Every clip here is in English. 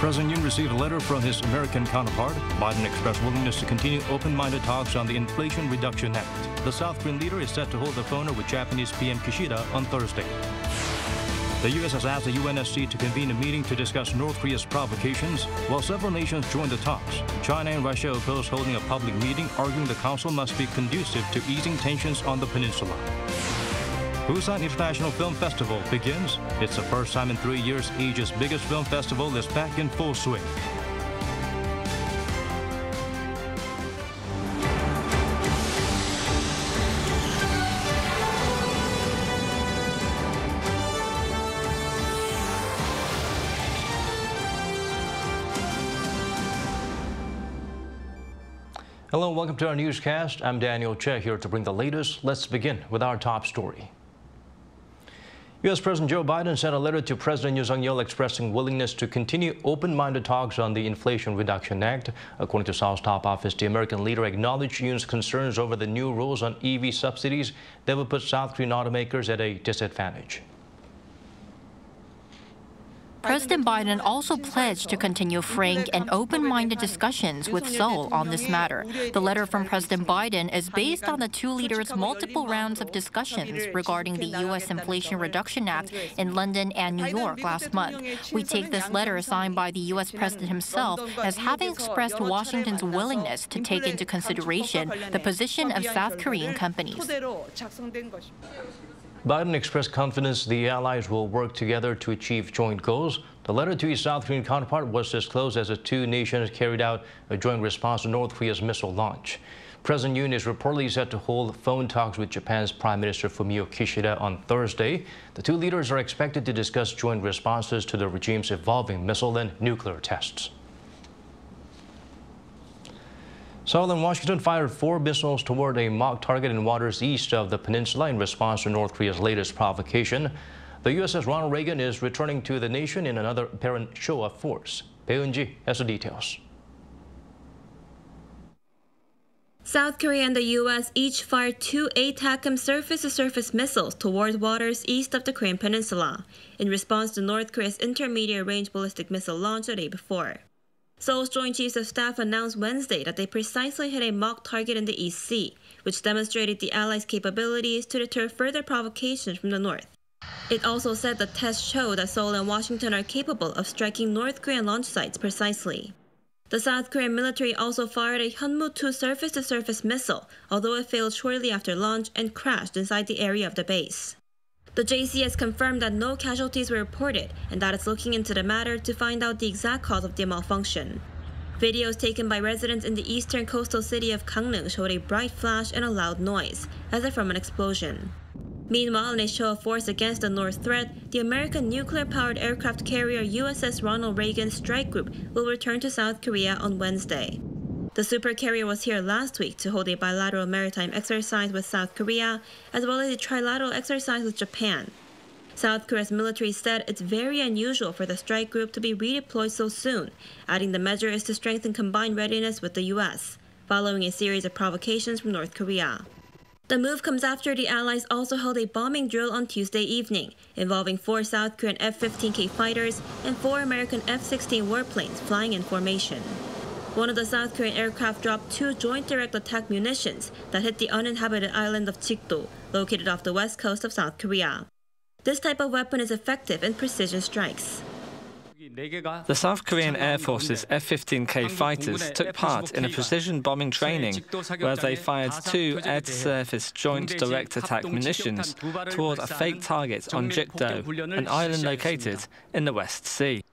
President Yoon received a letter from his American counterpart. Biden expressed willingness to continue open-minded talks on the Inflation Reduction Act. The South Korean leader is set to hold a phone with Japanese PM Kishida on Thursday. The U.S. has asked the UNSC to convene a meeting to discuss North Korea's provocations. While several nations joined the talks, China and Russia oppose holding a public meeting, arguing the council must be conducive to easing tensions on the peninsula. Busan International Film Festival begins. It's the first time in 3 years Asia's biggest film festival is back in full swing. Hello and welcome to our newscast. I'm Daniel Che here to bring the latest. Let's begin with our top story. U.S. President Joe Biden sent a letter to President Yoon Suk-yeol expressing willingness to continue open-minded talks on the Inflation Reduction Act. According to Seoul's top office, the American leader acknowledged Yoon's concerns over the new rules on EV subsidies that would put South Korean automakers at a disadvantage. President Biden also pledged to continue frank and open-minded discussions with Seoul on this matter. The letter from President Biden is based on the two leaders' multiple rounds of discussions regarding the U.S. Inflation Reduction Act in London and New York last month. We take this letter signed by the U.S. President himself as having expressed Washington's willingness to take into consideration the position of South Korean companies. Biden expressed confidence the allies will work together to achieve joint goals. The letter to his South Korean counterpart was disclosed as the two nations carried out a joint response to North Korea's missile launch. President Yoon is reportedly set to hold phone talks with Japan's Prime Minister Fumio Kishida on Thursday. The two leaders are expected to discuss joint responses to the regime's evolving missile and nuclear tests. Seoul and Washington fired four missiles toward a mock target in waters east of the peninsula in response to North Korea's latest provocation. The USS Ronald Reagan is returning to the nation in another apparent show of force. Bae Eun-ji has the details. South Korea and the U.S. each fired two ATACMS surface-to-surface missiles toward waters east of the Korean peninsula in response to North Korea's intermediate-range ballistic missile launch the day before. Seoul's Joint Chiefs of Staff announced Wednesday that they precisely hit a mock target in the East Sea, which demonstrated the Allies' capabilities to deter further provocations from the North. It also said the test showed that Seoul and Washington are capable of striking North Korean launch sites precisely. The South Korean military also fired a Hyunmoo-2 surface-to-surface missile, although it failed shortly after launch and crashed inside the area of the base. The JCS confirmed that no casualties were reported and that it's looking into the matter to find out the exact cause of the malfunction. Videos taken by residents in the eastern coastal city of Gangneung showed a bright flash and a loud noise, as if from an explosion. Meanwhile, in a show of force against the North threat, the American nuclear-powered aircraft carrier USS Ronald Reagan Strike Group will return to South Korea on Wednesday. The supercarrier was here last week to hold a bilateral maritime exercise with South Korea, as well as a trilateral exercise with Japan. South Korea's military said it's very unusual for the strike group to be redeployed so soon, adding the measure is to strengthen combined readiness with the U.S., following a series of provocations from North Korea. The move comes after the Allies also held a bombing drill on Tuesday evening, involving four South Korean F-15K fighters and four American F-16 warplanes flying in formation. One of the South Korean aircraft dropped two joint direct attack munitions that hit the uninhabited island of Jikdo, located off the west coast of South Korea. This type of weapon is effective in precision strikes. The South Korean Air Force's F-15K fighters took part in a precision bombing training where they fired two air-to-surface joint direct attack munitions toward a fake target on Jikdo, an island located in the West Sea.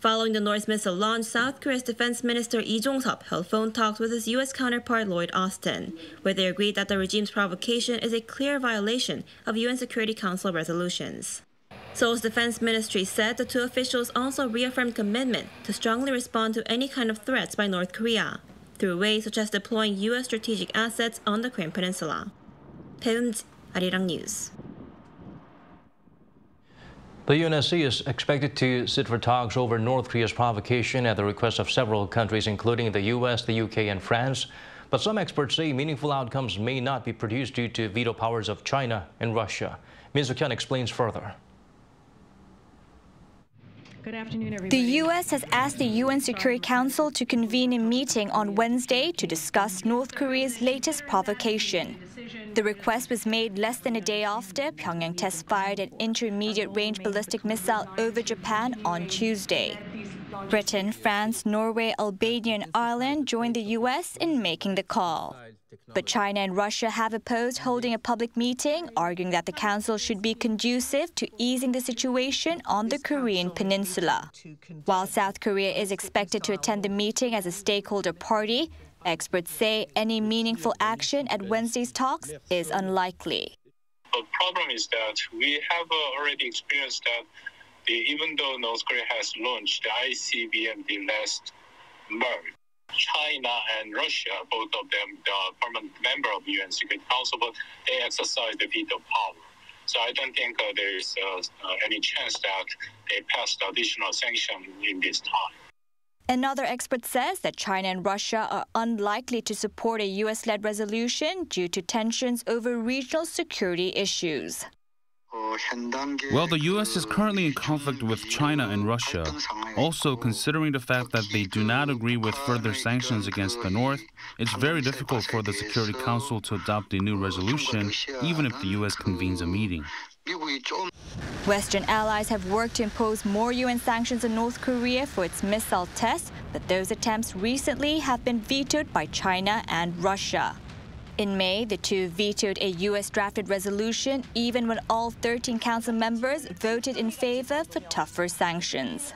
Following the North missile launch, South Korea's Defense Minister Lee Jong-seop held phone talks with his U.S. counterpart Lloyd Austin, where they agreed that the regime's provocation is a clear violation of UN Security Council resolutions. Seoul's Defense Ministry said the two officials also reaffirmed commitment to strongly respond to any kind of threats by North Korea, through ways such as deploying U.S. strategic assets on the Korean Peninsula. Bae Eun-ji, Arirang News. The UNSC is expected to sit for talks over North Korea's provocation at the request of several countries, including the US, the UK, and France. But some experts say meaningful outcomes may not be produced due to veto powers of China and Russia. Min Seok-hyun explains further. Good afternoon, everybody. The U.S. has asked the UN Security Council to convene a meeting on Wednesday to discuss North Korea's latest provocation. The request was made less than a day after Pyongyang test-fired an intermediate-range ballistic missile over Japan on Tuesday. Britain, France, Norway, Albania and Ireland joined the U.S. in making the call. But China and Russia have opposed holding a public meeting, arguing that the council should be conducive to easing the situation on the Korean peninsula. While South Korea is expected to attend the meeting as a stakeholder party, experts say any meaningful action at Wednesday's talks is unlikely. The problem is that we have already experienced that even though North Korea has launched the ICBM last March, China and Russia, both of them the permanent member of UN Security Council, but they exercise the veto power. So I don't think there's any chance that they pass the additional sanction in this time. Another expert says that China and Russia are unlikely to support a US-led resolution due to tensions over regional security issues. Well, the U.S. is currently in conflict with China and Russia. Also, considering the fact that they do not agree with further sanctions against the North, it's very difficult for the Security Council to adopt a new resolution, even if the U.S. convenes a meeting. Western allies have worked to impose more UN sanctions on North Korea for its missile tests, but those attempts recently have been vetoed by China and Russia. In May, the two vetoed a U.S.-drafted resolution, even when all 13 council members voted in favor for tougher sanctions.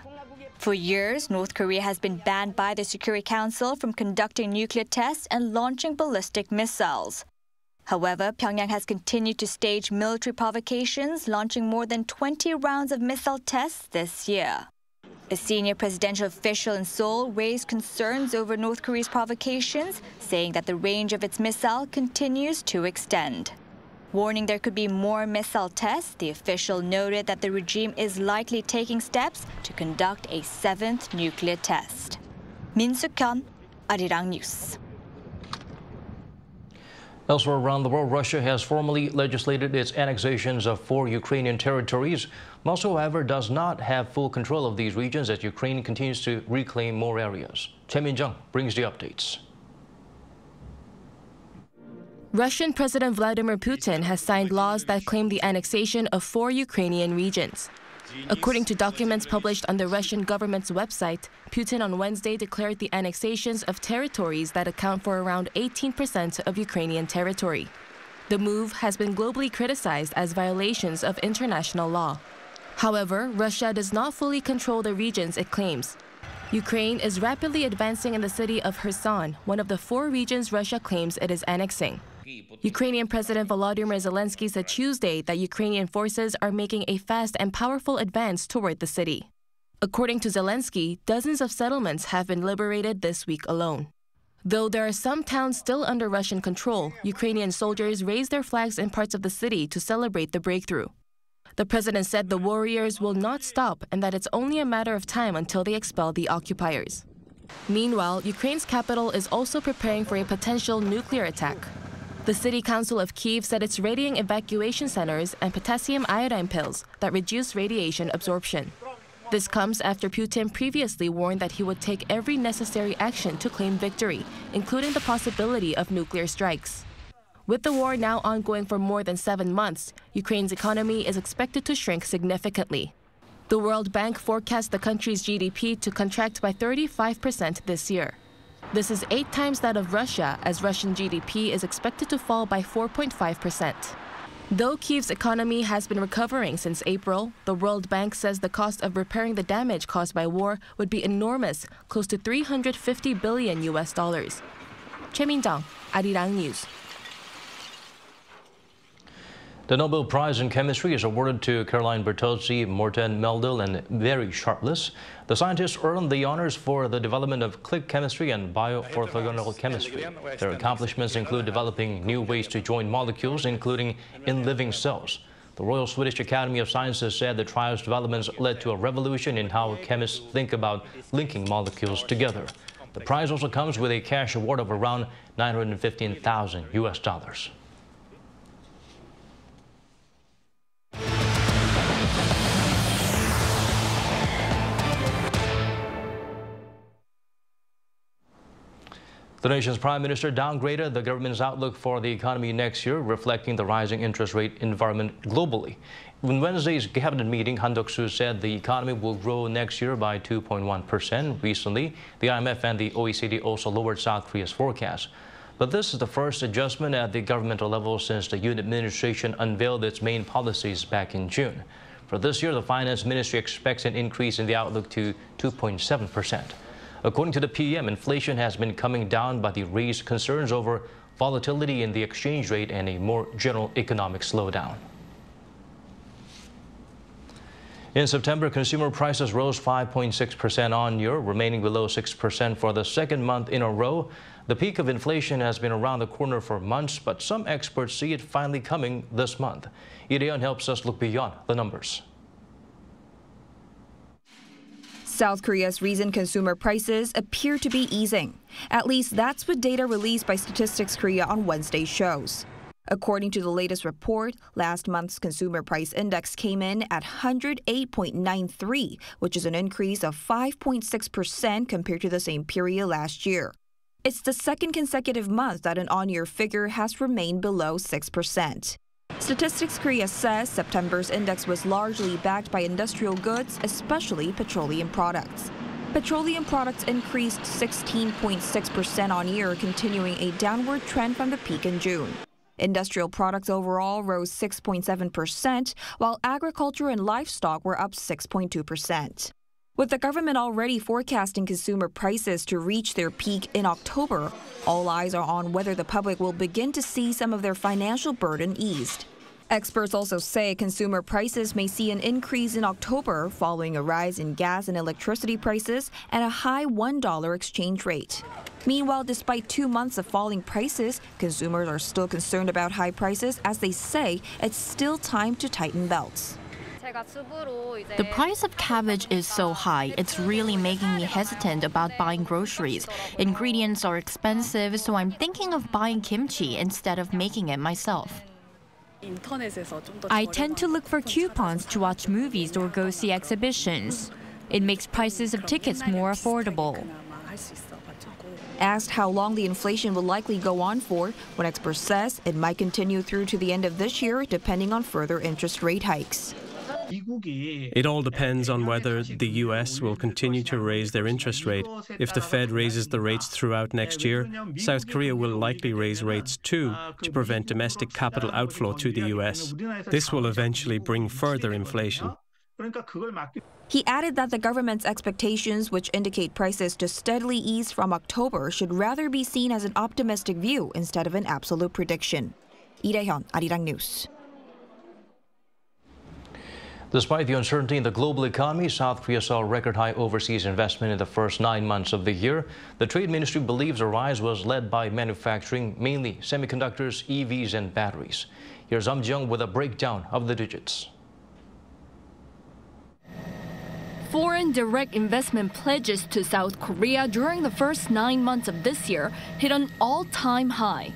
For years, North Korea has been banned by the Security Council from conducting nuclear tests and launching ballistic missiles. However, Pyongyang has continued to stage military provocations, launching more than 20 rounds of missile tests this year. A senior presidential official in Seoul raised concerns over North Korea's provocations, saying that the range of its missile continues to extend. Warning there could be more missile tests, the official noted that the regime is likely taking steps to conduct a 7th nuclear test. Min Seok-hyun, Arirang News. Elsewhere around the world, Russia has formally legislated its annexations of 4 Ukrainian territories. Moscow, however, does not have full control of these regions as Ukraine continues to reclaim more areas. Choi Min-jung brings the updates. Russian President Vladimir Putin has signed laws that claim the annexation of 4 Ukrainian regions. According to documents published on the Russian government's website, Putin on Wednesday declared the annexations of territories that account for around 18% of Ukrainian territory. The move has been globally criticized as violations of international law. However, Russia does not fully control the regions it claims. Ukraine is rapidly advancing in the city of Kherson, one of the 4 regions Russia claims it is annexing. Ukrainian President Volodymyr Zelensky said Tuesday that Ukrainian forces are making a fast and powerful advance toward the city. According to Zelensky, dozens of settlements have been liberated this week alone. Though there are some towns still under Russian control, Ukrainian soldiers raised their flags in parts of the city to celebrate the breakthrough. The president said the warriors will not stop and that it's only a matter of time until they expel the occupiers. Meanwhile, Ukraine's capital is also preparing for a potential nuclear attack. The City Council of Kyiv said it's raiding evacuation centers and potassium iodine pills that reduce radiation absorption. This comes after Putin previously warned that he would take every necessary action to claim victory, including the possibility of nuclear strikes. With the war now ongoing for more than 7 months, Ukraine's economy is expected to shrink significantly. The World Bank forecasts the country's GDP to contract by 35% this year. This is 8 times that of Russia, as Russian GDP is expected to fall by 4.5%. Though Kyiv's economy has been recovering since April, the World Bank says the cost of repairing the damage caused by war would be enormous, close to $350 billion. Choi Min-jung, Arirang News. The Nobel Prize in Chemistry is awarded to Caroline Bertozzi, Morten Meldal, and Barry Sharpless. The scientists earned the honors for the development of click chemistry and bioorthogonal chemistry. Their accomplishments include developing new ways to join molecules, including in living cells. The Royal Swedish Academy of Sciences said the trial's developments led to a revolution in how chemists think about linking molecules together. The prize also comes with a cash award of around $915,000. The nation's prime minister downgraded the government's outlook for the economy next year, reflecting the rising interest rate environment globally. In Wednesday's cabinet meeting, Han Deok-soo said the economy will grow next year by 2.1%. Recently, the IMF and the OECD also lowered South Korea's forecast. But this is the first adjustment at the governmental level since the Yoon administration unveiled its main policies back in June. For this year, the finance ministry expects an increase in the outlook to 2.7%. According to the PM, inflation has been coming down, but the raised concerns over volatility in the exchange rate and a more general economic slowdown. In September, consumer prices rose 5.6% on-year, remaining below 6% for the second month in a row. The peak of inflation has been around the corner for months, but some experts see it finally coming this month. Irion helps us look beyond the numbers. South Korea's recent consumer prices appear to be easing. At least that's what data released by Statistics Korea on Wednesday shows. According to the latest report, last month's consumer price index came in at 108.93, which is an increase of 5.6% compared to the same period last year. It's the second consecutive month that an on-year figure has remained below 6%. Statistics Korea says September's index was largely backed by industrial goods, especially petroleum products. Petroleum products increased 16.6% on-year, continuing a downward trend from the peak in June. Industrial products overall rose 6.7%, while agriculture and livestock were up 6.2%. With the government already forecasting consumer prices to reach their peak in October, all eyes are on whether the public will begin to see some of their financial burden eased. Experts also say consumer prices may see an increase in October following a rise in gas and electricity prices and a high $1 exchange rate. Meanwhile, despite 2 months of falling prices, consumers are still concerned about high prices as they say it's still time to tighten belts. The price of cabbage is so high, it's really making me hesitant about buying groceries. Ingredients are expensive, so I'm thinking of buying kimchi instead of making it myself. I tend to look for coupons to watch movies or go see exhibitions. It makes prices of tickets more affordable. Asked how long the inflation will likely go on for, one expert says it might continue through to the end of this year, depending on further interest rate hikes. It all depends on whether the U.S. will continue to raise their interest rate. If the Fed raises the rates throughout next year, South Korea will likely raise rates too to prevent domestic capital outflow to the U.S. This will eventually bring further inflation. He added that the government's expectations, which indicate prices to steadily ease from October, should rather be seen as an optimistic view instead of an absolute prediction. Lee Kyung, Arirang News. Despite the uncertainty in the global economy, South Korea saw record-high overseas investment in the first 9 months of the year. The Trade Ministry believes the rise was led by manufacturing, mainly semiconductors, EVs, and batteries. Here's Um Jung with a breakdown of the digits. Foreign direct investment pledges to South Korea during the first 9 months of this year hit an all-time high.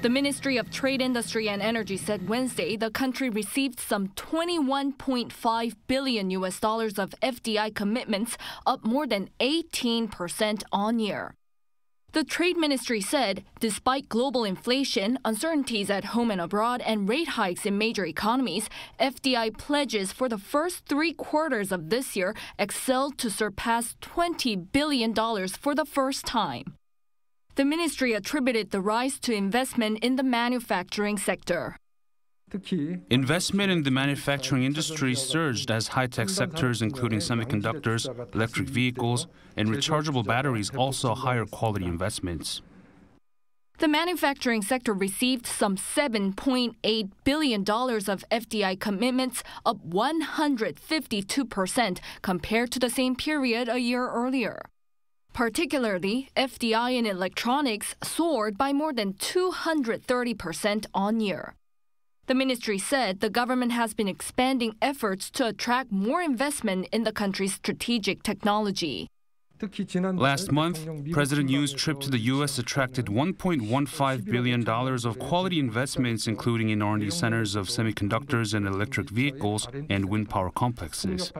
The Ministry of Trade, Industry and Energy said Wednesday the country received some $21.5 billion of FDI commitments, up more than 18% on-year. The Trade Ministry said despite global inflation, uncertainties at home and abroad, and rate hikes in major economies, FDI pledges for the first 3 quarters of this year excelled to surpass $20 billion for the first time. The ministry attributed the rise to investment in the manufacturing sector. Investment in the manufacturing industry surged as high-tech sectors, including semiconductors, electric vehicles, and rechargeable batteries, also higher quality investments. The manufacturing sector received some $7.8 billion of FDI commitments, up 152% compared to the same period a year earlier. Particularly, FDI in electronics soared by more than 230% on-year. The ministry said the government has been expanding efforts to attract more investment in the country's strategic technology. Last month, President Yoon's trip to the U.S. attracted $1.15 billion of quality investments, including in R&D centers of semiconductors and electric vehicles and wind power complexes.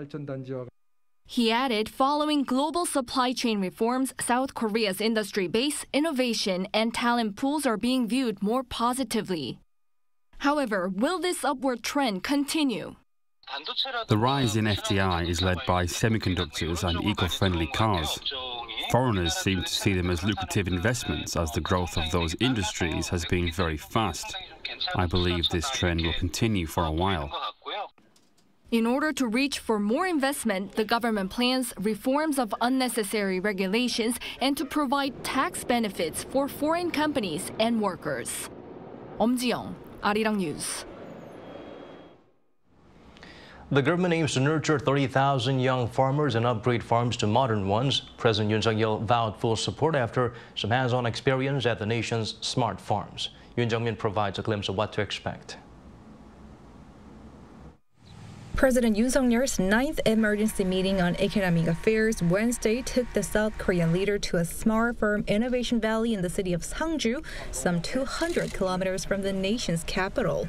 He added, following global supply chain reforms, South Korea's industry base, innovation, and talent pools are being viewed more positively. However, will this upward trend continue? The rise in FDI is led by semiconductors and eco-friendly cars. Foreigners seem to see them as lucrative investments, as the growth of those industries has been very fast. I believe this trend will continue for a while. In order to reach for more investment, the government plans reforms of unnecessary regulations and to provide tax benefits for foreign companies and workers. Om Ji-young, Arirang News. The government aims to nurture 30,000 young farmers and upgrade farms to modern ones. President Yoon Suk-yeol vowed full support after some hands-on experience at the nation's smart farms. Yoon Jung-min provides a glimpse of what to expect. President Yoon Suk-yeol's 9th emergency meeting on economic affairs Wednesday took the South Korean leader to a smart farm innovation valley in the city of Sangju, some 200 kilometers from the nation's capital.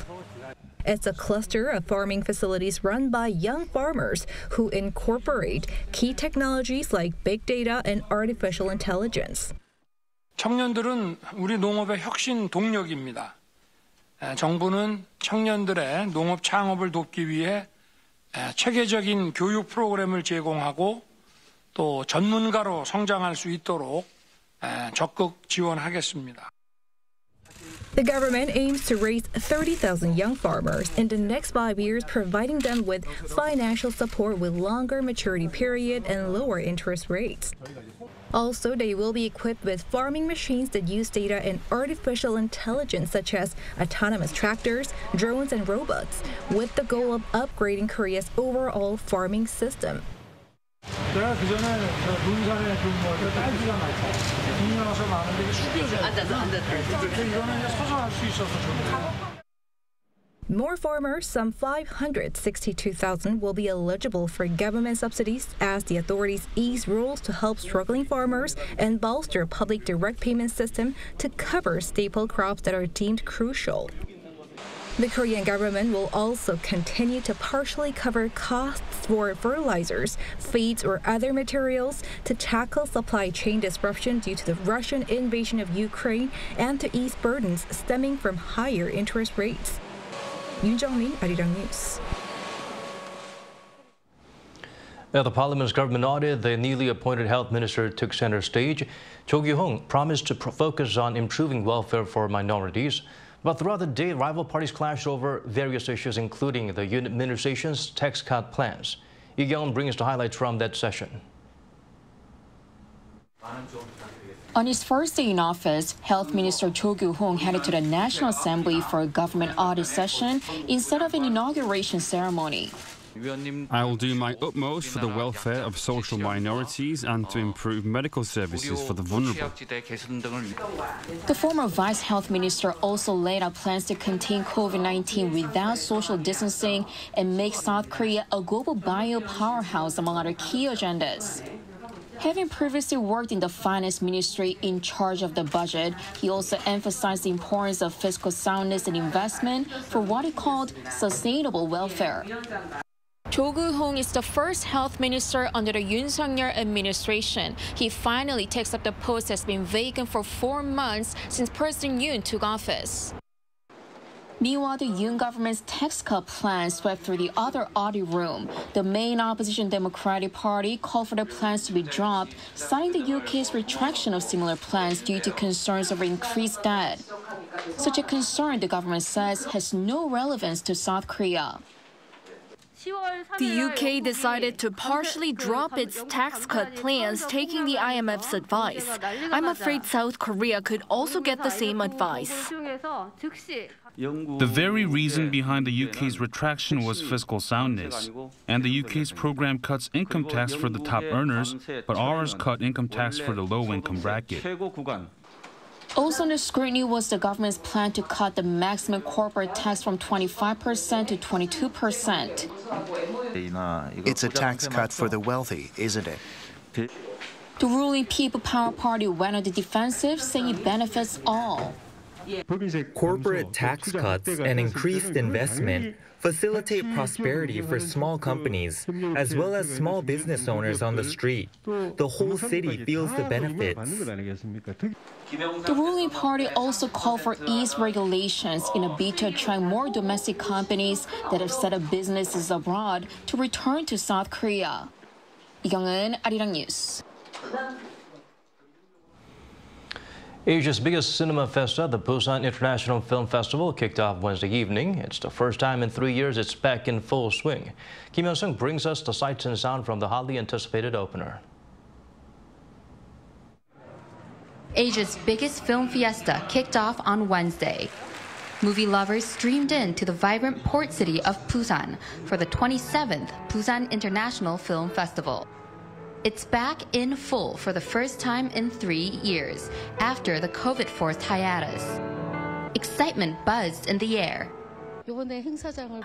It's a cluster of farming facilities run by young farmers who incorporate key technologies like big data and artificial intelligence. 청년들은 우리 농업의 혁신 동력입니다. 정부는 청년들의 농업 창업을 돕기 위해 체계적인 교육 프로그램을 제공하고 또 전문가로 성장할 수 있도록 적극 지원하겠습니다. The government aims to raise 30,000 young farmers in the next 5 years, providing them with financial support with longer maturity period and lower interest rates. Also, they will be equipped with farming machines that use data and artificial intelligence, such as autonomous tractors, drones, and robots, with the goal of upgrading Korea's overall farming system. More farmers, some 562,000, will be eligible for government subsidies as the authorities ease rules to help struggling farmers and bolster public direct payment system to cover staple crops that are deemed crucial. The Korean government will also continue to partially cover costs for fertilizers, feeds, or other materials to tackle supply chain disruption due to the Russian invasion of Ukraine and to ease burdens stemming from higher interest rates. Yoon Jung-min, Arirang News. At the Parliament's government audit, the newly appointed health minister took center stage. Cho Kyoo-hong promised to focus on improving welfare for minorities. But throughout the day, rival parties clashed over various issues, including the administration's tax cut plans. Lee Kyung brings the highlights from that session. On his first day in office, Health Minister Cho Kyoo-hong headed to the National Assembly for a government audit session instead of an inauguration ceremony. I will do my utmost for the welfare of social minorities and to improve medical services for the vulnerable. The former Vice Health Minister also laid out plans to contain COVID-19 without social distancing and make South Korea a global bio powerhouse, among other key agendas. Having previously worked in the finance ministry in charge of the budget, he also emphasized the importance of fiscal soundness and investment for what he called sustainable welfare. Cho Kyoo-hong is the first health minister under the Yoon Suk-yeol administration. He finally takes up the post that's been vacant for 4 months since President Yoon took office. Meanwhile, the Yoon government's tax cut plan swept through the other audit room. The main opposition Democratic Party called for the plans to be dropped, citing the UK's retraction of similar plans due to concerns over increased debt. Such a concern, the government says, has no relevance to South Korea. The UK decided to partially drop its tax cut plans, taking the IMF's advice. I'm afraid South Korea could also get the same advice. The very reason behind the UK's retraction was fiscal soundness. And the UK's program cuts income tax for the top earners, but ours cut income tax for the low-income bracket. Also under scrutiny was the government's plan to cut the maximum corporate tax from 25% to 22%. It's a tax cut for the wealthy, isn't it? The ruling People Power Party went on the defensive, saying it benefits all. Corporate tax cuts and increased investment facilitate prosperity for small companies, as well as small business owners on the street. The whole city feels the benefits. The ruling party also called for eased regulations in a bid to attract more domestic companies that have set up businesses abroad to return to South Korea. Lee Kyung, Arirang News. Asia's biggest cinema festa, the Busan International Film Festival, kicked off Wednesday evening. It's the first time in 3 years it's back in full swing. Kim Hyun-sung brings us the sights and sound from the hotly anticipated opener. Asia's biggest film fiesta kicked off on Wednesday. Movie lovers streamed in to the vibrant port city of Busan for the 27th Busan International Film Festival. It's back in full for the first time in 3 years, after the COVID-forced hiatus. Excitement buzzed in the air.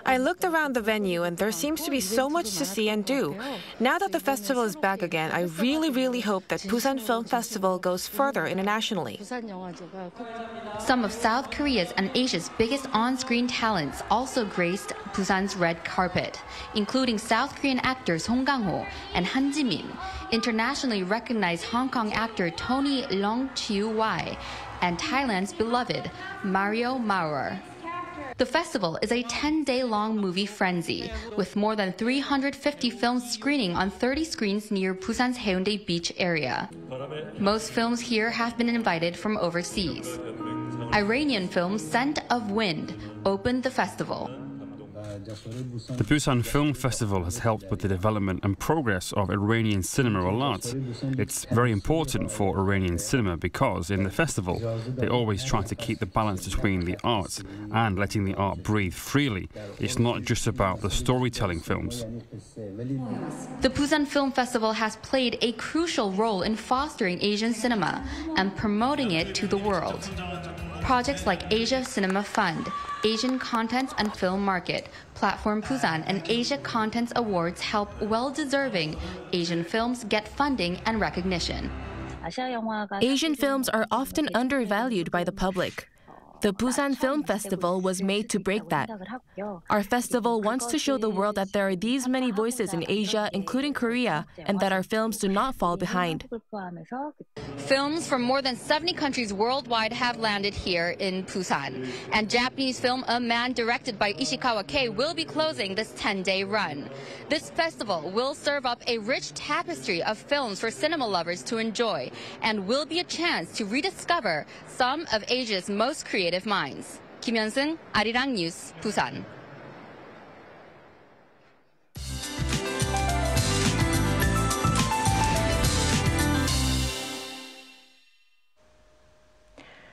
I looked around the venue and there seems to be so much to see and do. Now that the festival is back again, I really hope that Busan Film Festival goes further internationally. Some of South Korea's and Asia's biggest on-screen talents also graced Busan's red carpet, including South Korean actors Hong Kang-ho and Han Jimin, internationally recognized Hong Kong actor Tony Leung Chiu-wai, and Thailand's beloved Mario Maurer. The festival is a 10-day-long movie frenzy, with more than 350 films screening on 30 screens near Busan's Haeundae Beach area. Most films here have been invited from overseas. Iranian film Scent of Wind opened the festival. The Busan Film Festival has helped with the development and progress of Iranian cinema a lot. It's very important for Iranian cinema because in the festival they always try to keep the balance between the art and letting the art breathe freely. It's not just about the storytelling films. The Busan Film Festival has played a crucial role in fostering Asian cinema and promoting it to the world. Projects like Asia Cinema Fund, Asian Contents and Film Market, Platform Busan, and Asia Contents Awards help well-deserving Asian films get funding and recognition. Asian films are often undervalued by the public. The Busan Film Festival was made to break that. Our festival wants to show the world that there are these many voices in Asia, including Korea, and that our films do not fall behind. Films from more than 70 countries worldwide have landed here in Busan. And Japanese film A Man, directed by Ishikawa Kei, will be closing this 10-day run. This festival will serve up a rich tapestry of films for cinema lovers to enjoy and will be a chance to rediscover some of Asia's most creative minds. Kim Hyun-sung, Arirang News, Busan.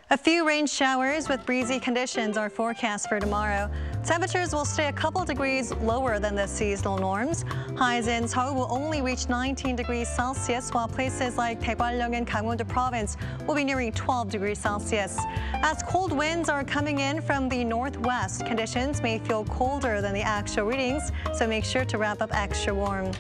A few rain showers with breezy conditions are forecast for tomorrow. Temperatures will stay a couple degrees lower than the seasonal norms. Highs in Seoul will only reach 19 degrees Celsius, while places like Daegwalleung and Gangwon-do province will be nearing 12 degrees Celsius. As cold winds are coming in from the northwest, conditions may feel colder than the actual readings, so make sure to wrap up extra warm.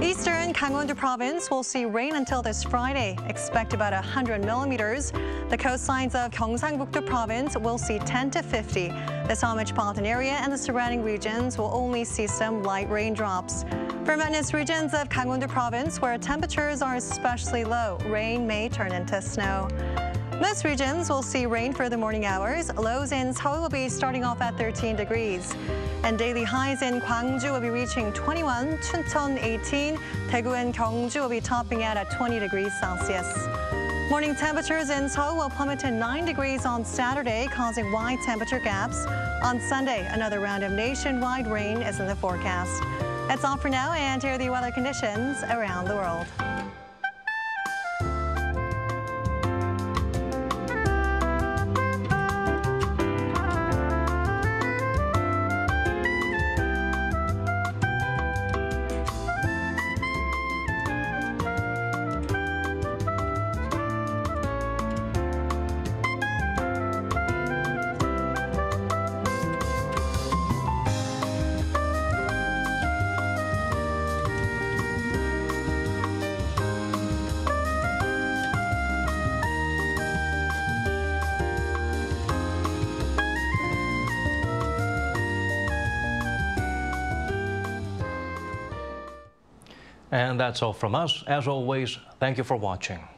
Eastern Gangwon-do province will see rain until this Friday. Expect about 100 millimeters. The coastlines of Gyeongsangbuk-do province will see 10 to 50. The Seoul metropolitan area and the surrounding regions will only see some light raindrops. For mountainous regions of Gangwon-do province, where temperatures are especially low, rain may turn into snow. Most regions will see rain for the morning hours. Lows in Seoul will be starting off at 13 degrees. And daily highs in Gwangju will be reaching 21, Chuncheon 18, Daegu and Gyeongju will be topping out at 20 degrees Celsius. Morning temperatures in Seoul will plummet to 9 degrees on Saturday, causing wide temperature gaps. On Sunday, another round of nationwide rain is in the forecast. That's all for now, and here are the weather conditions around the world. And that's all from us. As always, thank you for watching.